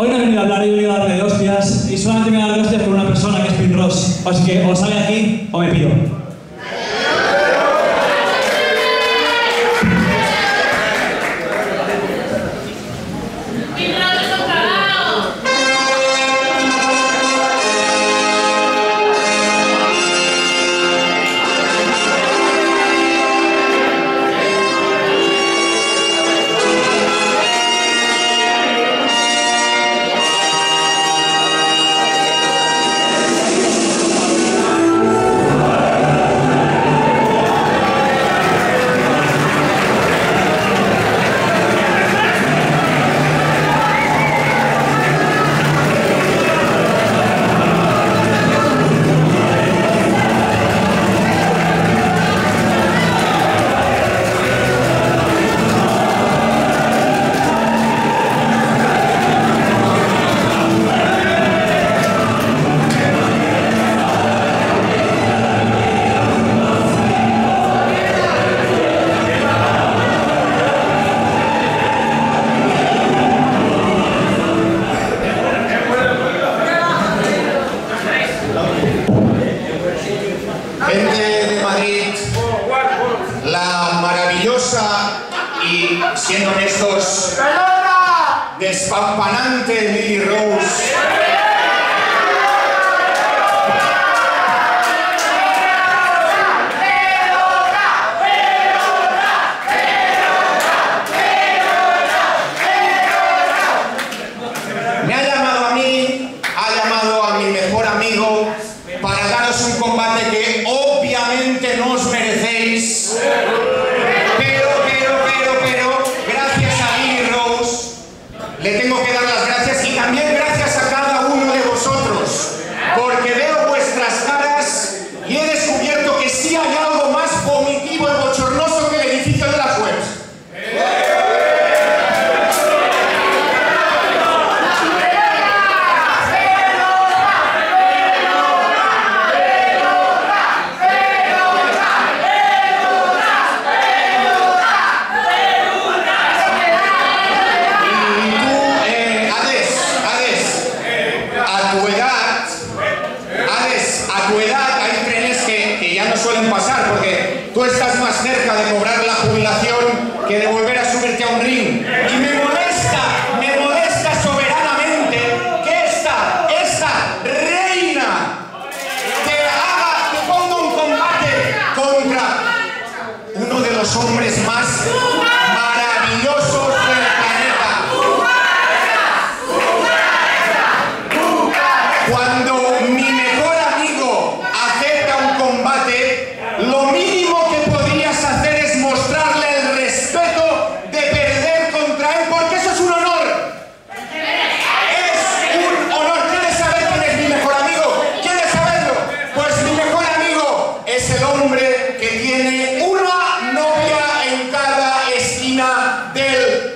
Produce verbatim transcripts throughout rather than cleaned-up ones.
Hoy no he venido a hablar, he venido a darme de hostias, y solamente me he dado de hostias con una persona que es Pintross. Así que o sale aquí o me pido. Y siendo honestos, despampanante Lily Rose. Me ha llamado a mí, ha llamado a mi mejor amigo para daros un combate que obviamente no os merecéis. Le tengo que dar las gracias y también gracias a cada uno de vosotros, porque veo vuestras caras y he descubierto que sí hay algo más vomitivo y bochornoso que el edificio de las webs. Pasar, porque tú estás más cerca de cobrar la jubilación que de volver a subirte a un ring. Y me molesta, me molesta soberanamente que esta, esta reina te haga, te ponga un combate contra uno de los hombres más maravillosos del planeta. Cuando mi mejor amigo acepta un combate, lo mínimo que podrías hacer es mostrarle el respeto de perder contra él, porque eso es un honor. Es un honor. ¿Quieres saber quién es mi mejor amigo? ¿Quieres saberlo? Pues mi mejor amigo es el hombre que tiene una novia en cada esquina del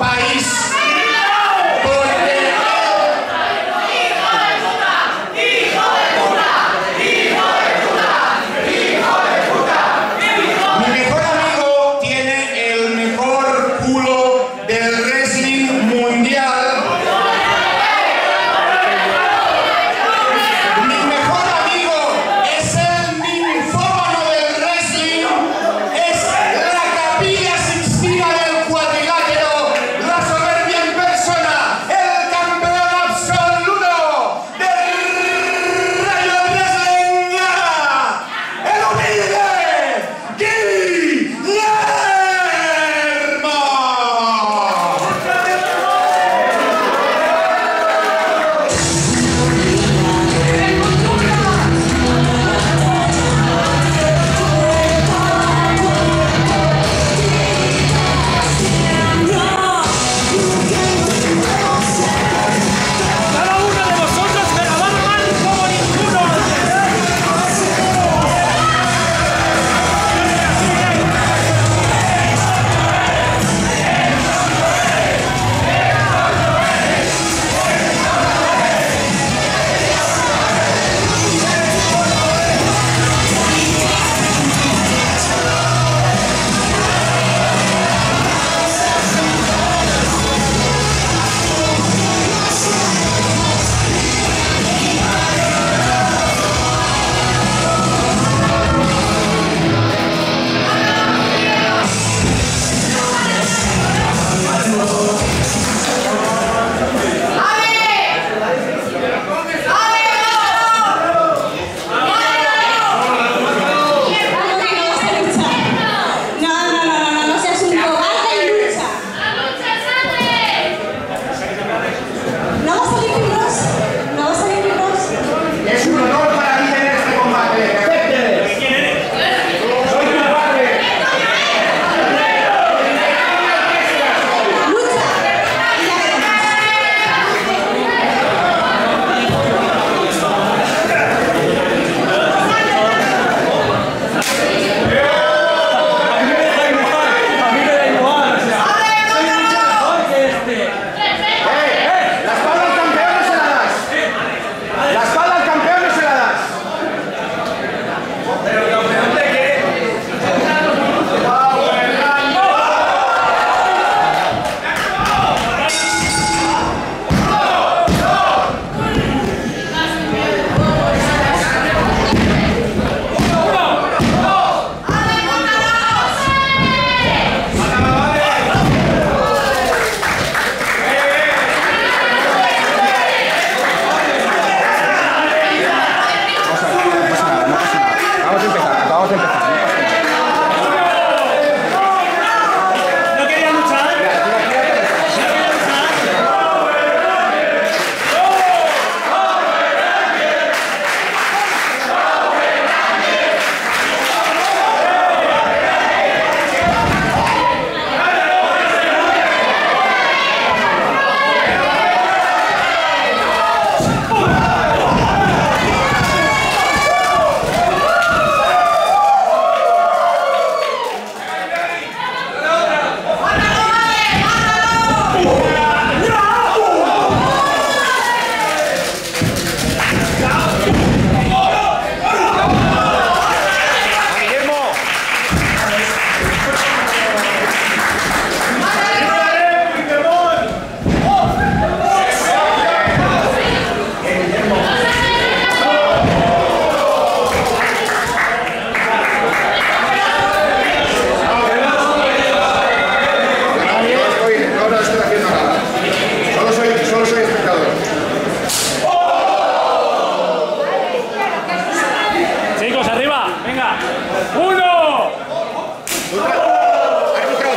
Árbitro,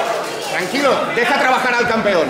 tranquilo, deja trabajar al campeón.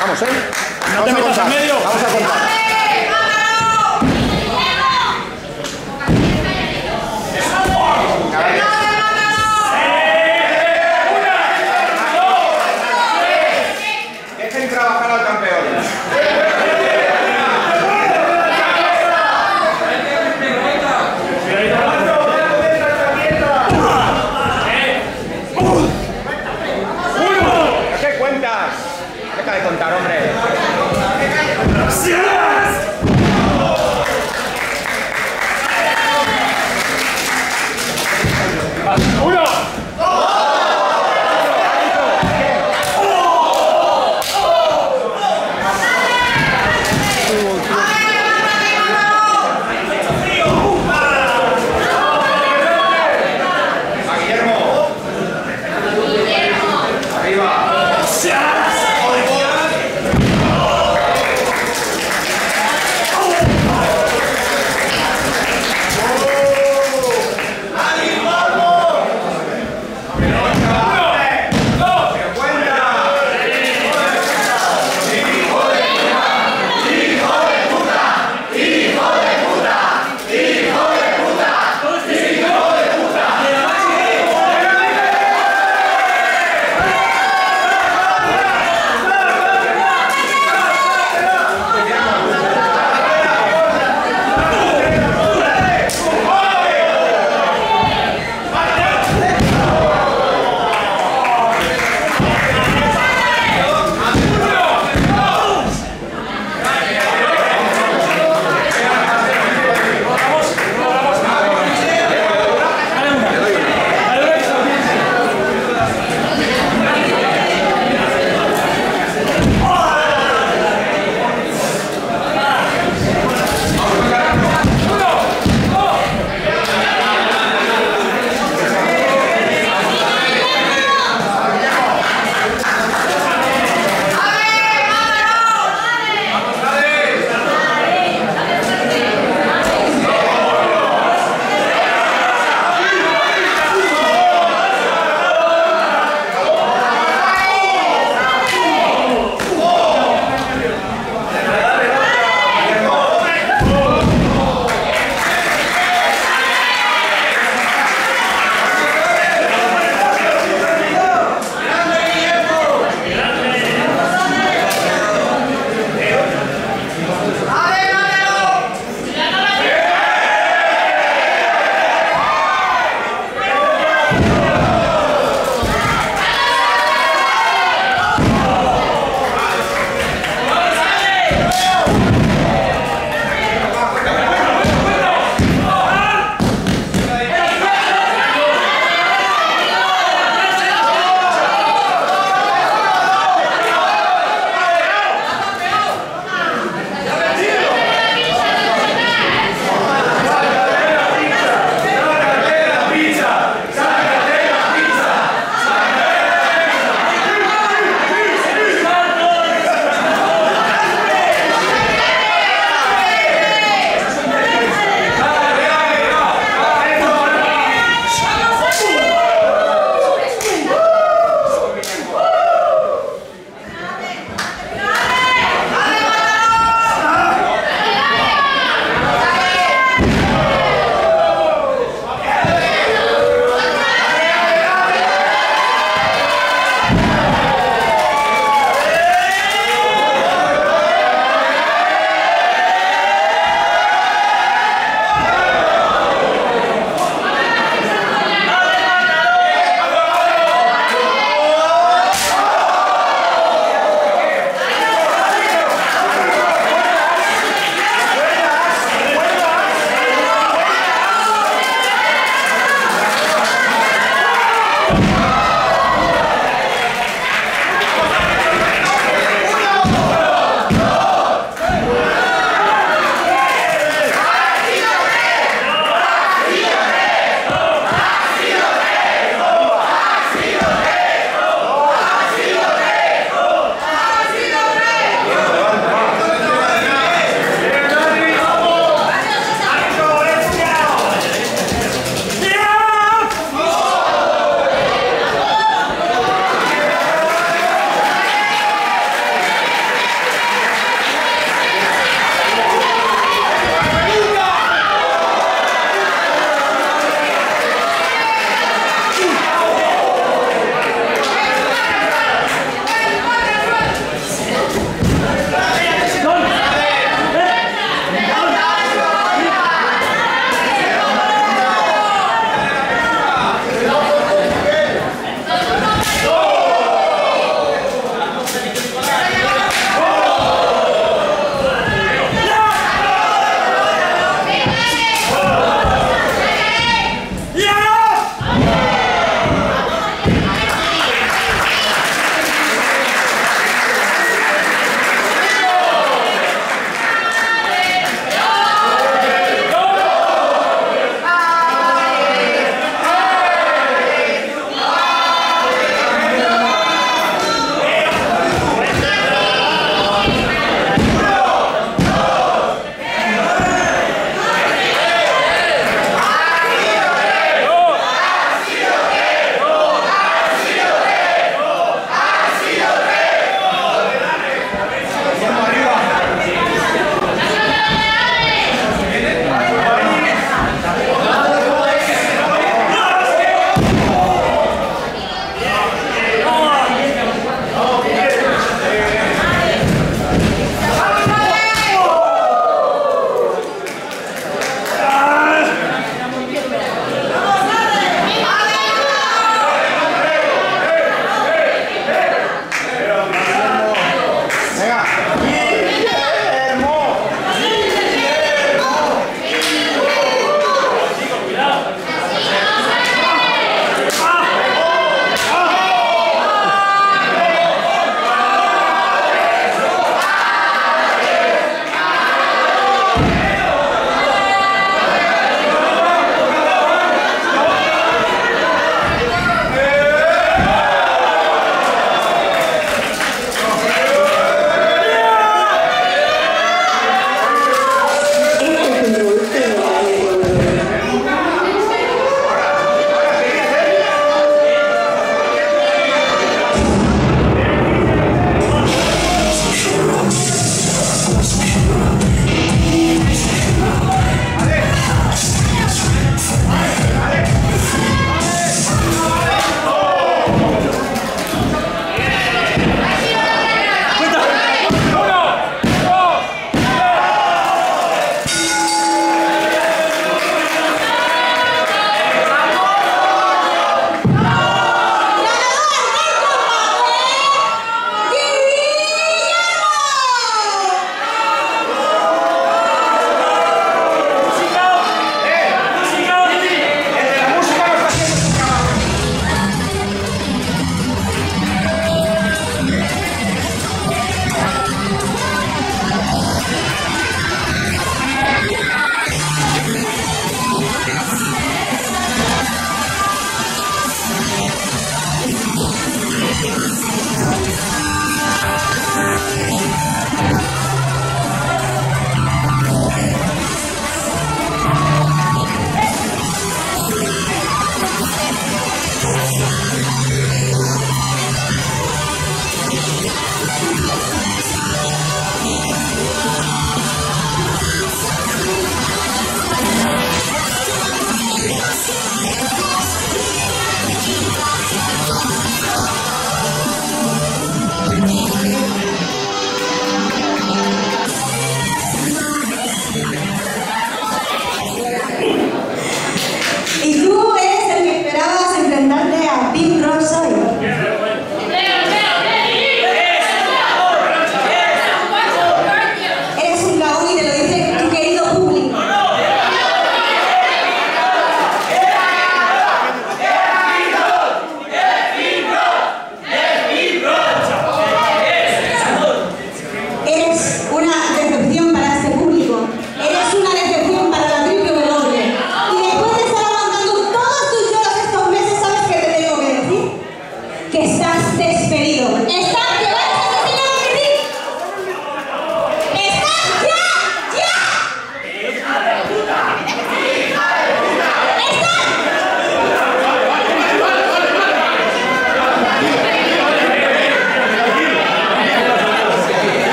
Vamos, ¿eh? Vamos a contar.